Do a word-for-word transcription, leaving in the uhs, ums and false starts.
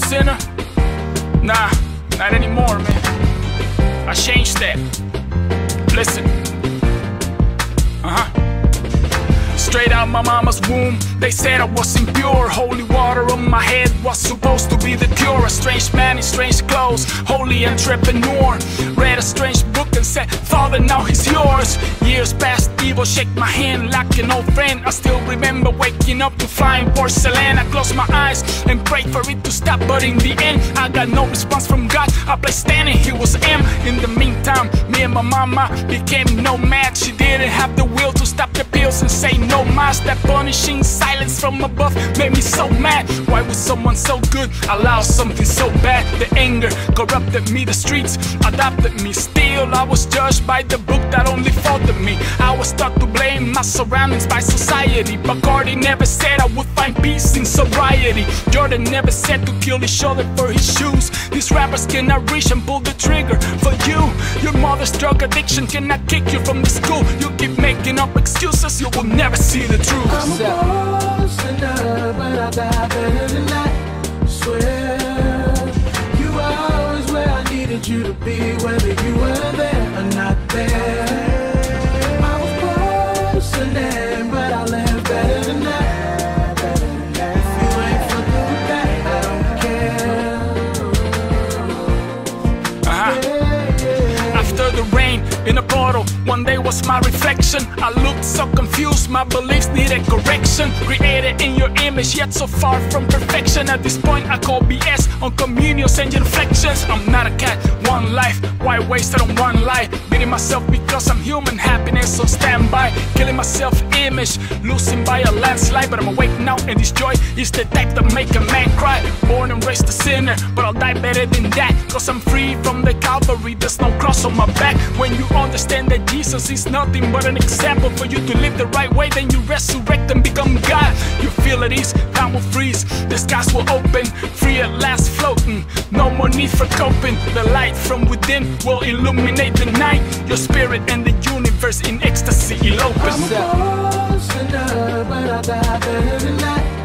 sinner? Nah, not anymore, man. I changed that. Listen. Uh-huh. Straight out my mama's womb, they said I was impure. Holy water on my head was supposed to be the cure. A strange man in strange clothes, holy entrepreneur. Read a strange book and said, Father, now he's yours. Years passed, evil shake my hand like an old friend. I still remember waking up to flying porcelain. I closed my eyes and prayed for it to stop, but in the end, I got no response from God. I played Stan and he was M. In the meantime, me and my mama became no match. She didn't have the will to stop the pills and say no. Mask that punishing silence from above made me so mad. Why would someone so good allow something so bad? The anger corrupted me, the streets adopted me. Still, I was judged by the book that only faulted me. I was taught to blame my surroundings by society. Bacardi never said I would find peace in sobriety. Jordan never said to kill each other for his shoes. These rappers cannot reach and pull the trigger for you. Your mother's drug addiction cannot kick you from the school. You keep making up excuses, you will never see. See the truth. I'm a poor sinner, but I got better than that. Swear, you were always where I needed you to be, whether you were there or not there. I'm a poor sinner, but I live better than that. If you ain't fucking with that, I don't care. Uh-huh. Yeah, yeah. After the rain in a portal, one day was my reflection. I looked so confused, my beliefs needed correction. Created in your image, yet so far from perfection. At this point I call B S on communions and inflections. I'm not a cat, one life, why waste it on one life? Beating myself because I'm human, happiness on standby. Killing my self-image, losing by a landslide. But I'm awake now and this joy is the type that make a man cry. Born and raised a sinner, but I'll die better than that. Cause I'm free from the Calvary, there's no cross on my back. When you understand that Jesus is nothing but an example for you to live the right way, then you resurrect and become God. You feel at ease, time will freeze, the skies will open, free at last, floating, no more need for coping. The light from within will illuminate the night, your spirit and the universe in ecstasy, eloping. I'm a poor sinner, but I got better than that.